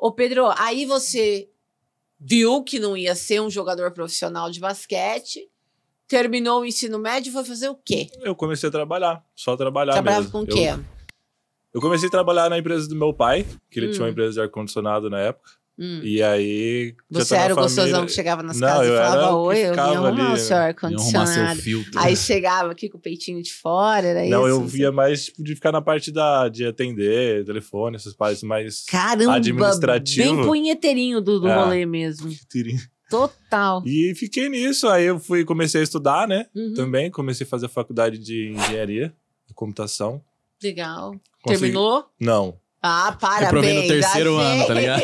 Ô Pedro, aí você viu que não ia ser um jogador profissional de basquete, terminou o ensino médio e foi fazer o quê? Eu comecei a trabalhar, só trabalhar Trabalhava mesmo. Trabalhava com o quê? Eu comecei a trabalhar na empresa do meu pai, que ele tinha uma empresa de ar-condicionado na época. E aí... Você era o gostosão que chegava nas casas e falava, oi, eu vim arrumar o seu ar-condicionado. Aí chegava aqui com o peitinho de fora, era isso? Não, eu via mais tipo, de ficar na parte de atender, telefone, essas partes mais administrativas. Caramba, bem punheteirinho do rolê mesmo. Punheteirinho. Total. E fiquei nisso, aí eu fui, comecei a estudar, né? Também, comecei a fazer a faculdade de engenharia, de computação. Legal. Consegui... Terminou? Não. Ah, parabéns. Reprovei no terceiro ano, tá ligado?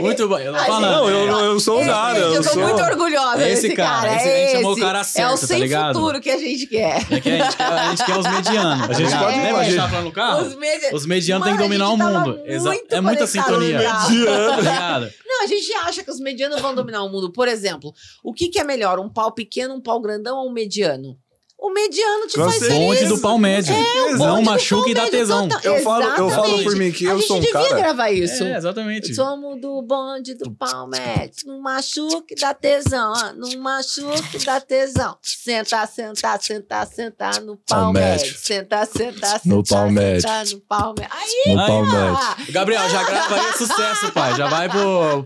Muito bom. Eu sou o cara. Eu tô muito orgulhosa desse cara. Esse, a gente chamou o cara certo, tá ligado? É o sem futuro que a gente quer. É que a gente quer os medianos. A gente pode deixar falando no carro? Os medianos têm que dominar o mundo. É muita sintonia. Não, a gente acha que os medianos vão dominar o mundo. Por exemplo, o que é melhor? Um pau pequeno, um pau grandão ou um mediano? O mediano te faz feliz. Bonde do pau médio. Não machuca e dá tesão. Eu falo por mim que eu sou um cara... A gente devia gravar isso. É, exatamente. Somos do bonde do pau médio. Não machuca e dá tesão. Não machuca e dá tesão. Sentar, sentar, sentar, sentar no pau médio. Sentar, sentar, sentar no pau médio. Aí, Gabriel, já grava aí, sucesso, pai. Já vai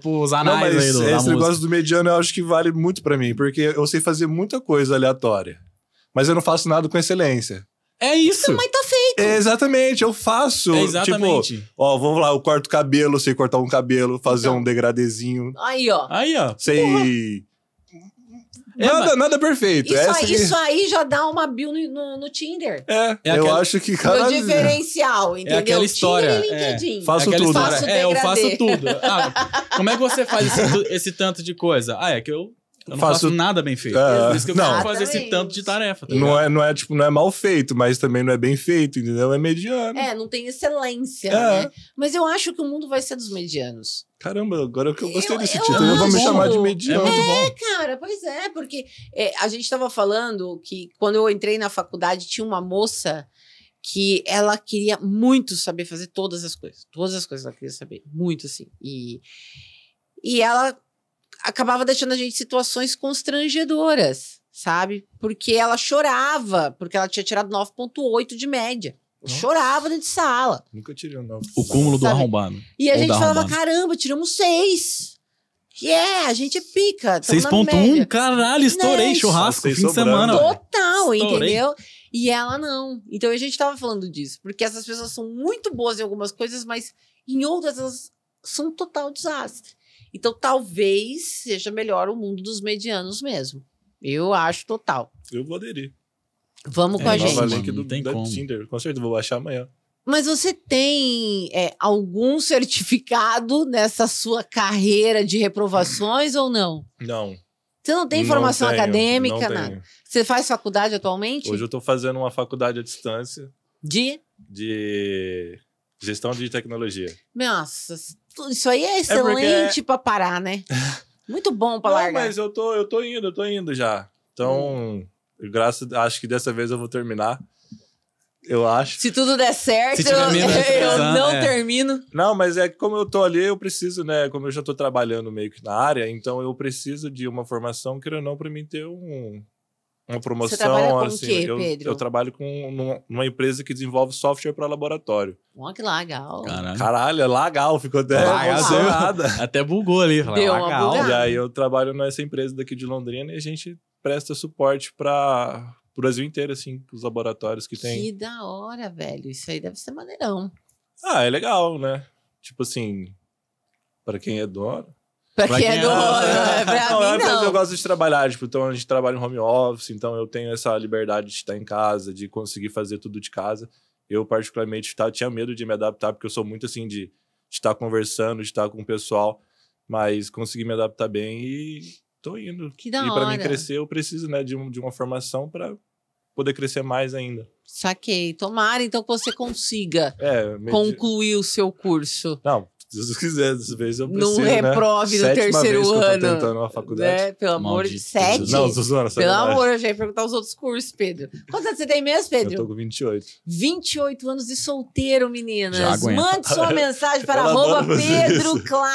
pros anais aí da música. Esse negócio do mediano eu acho que vale muito pra mim. Porque eu sei fazer muita coisa aleatória. Mas eu não faço nada com excelência. É isso. Mas tá feito. É, exatamente, eu faço. É exatamente. Tipo, ó, vamos lá, eu corto cabelo, sei cortar um cabelo, fazer um degradezinho. Aí, ó. Aí, ó. Sei... Nada perfeito. Isso aí já dá uma bio no Tinder. Eu acho que... Cara, o diferencial, entendeu? É aquela história. LinkedIn. Faço tudo. Eu faço tudo. Como é que você faz esse tanto de coisa? É que eu não faço nada bem feito. É por isso que eu não fazer esse tanto de tarefa. Tá não é mal feito, mas também não é bem feito, entendeu? É mediano. Não tem excelência, né? Mas eu acho que o mundo vai ser dos medianos. Caramba, agora que eu gostei desse título. Eu vou me chamar de mediano. Cara, pois é. Porque a gente tava falando que quando eu entrei na faculdade, tinha uma moça que ela queria muito saber fazer todas as coisas. Todas as coisas ela queria saber. Muito, assim. E ela... acabava deixando a gente em situações constrangedoras, sabe? Porque ela chorava, porque ela tinha tirado 9,8 de média. Nossa. Chorava dentro de sala. Nunca tirei um 9. O cúmulo do arrombado. E a gente falava, caramba, tiramos 6. A gente é pica. 6,1, caralho, estourei churrasco, fim de semana. Total, entendeu? E ela não. Então a gente tava falando disso, porque essas pessoas são muito boas em algumas coisas, mas em outras elas são um total desastre. Então, talvez seja melhor o mundo dos medianos mesmo. Eu acho total. Eu vou aderir. Vamos com a gente. Link do Tinder. Com certeza, vou baixar amanhã. Mas você tem algum certificado nessa sua carreira de reprovações ou não? Não. Você não tem formação acadêmica, nada? Você faz faculdade atualmente? Hoje eu estou fazendo uma faculdade à distância. De? De gestão de tecnologia. Nossa, isso aí é excelente pra parar, né? Muito bom pra largar. Mas eu tô indo já. Então, acho que dessa vez eu vou terminar. Eu acho. Se tudo der certo, eu não termino. Não, mas é que como eu tô ali, eu preciso, né? Como eu já tô trabalhando meio que na área, então eu preciso de uma formação, queira ou não, pra mim ter uma promoção. Você trabalha com assim, o quê, Pedro? Eu trabalho numa empresa que desenvolve software para laboratório. Ó, que legal. Caralho, legal. Ficou até bugou ali. Deu uma bugada. E aí eu trabalho nessa empresa daqui de Londrina e a gente presta suporte para o Brasil inteiro, assim, os laboratórios que tem. Que da hora, velho. Isso aí deve ser maneirão. É legal, né? Tipo assim, para quem é dono. Pra quem é do pra mim, não. Eu gosto de trabalhar, tipo, então a gente trabalha em home office, então eu tenho essa liberdade de estar em casa, de conseguir fazer tudo de casa. Eu, particularmente, tinha medo de me adaptar, porque eu sou muito, assim, de estar conversando, de estar com o pessoal, mas consegui me adaptar bem e tô indo. Que da hora. E pra mim crescer, eu preciso, né, de uma formação pra poder crescer mais ainda. Saquei. Tomara, então, que você consiga concluir o seu curso. Não. Se Deus quiser, dessa vez eu preciso, né? Não reprove no terceiro ano. Eu tô tentando uma faculdade. Pelo amor de Deus. 7? Não, Suzana, pelo amor, eu já ia perguntar os outros cursos, Pedro. Quantos anos você tem mesmo, Pedro? Eu tô com 28. 28 anos e solteiro, meninas. Mande sua mensagem para @PedroClaro.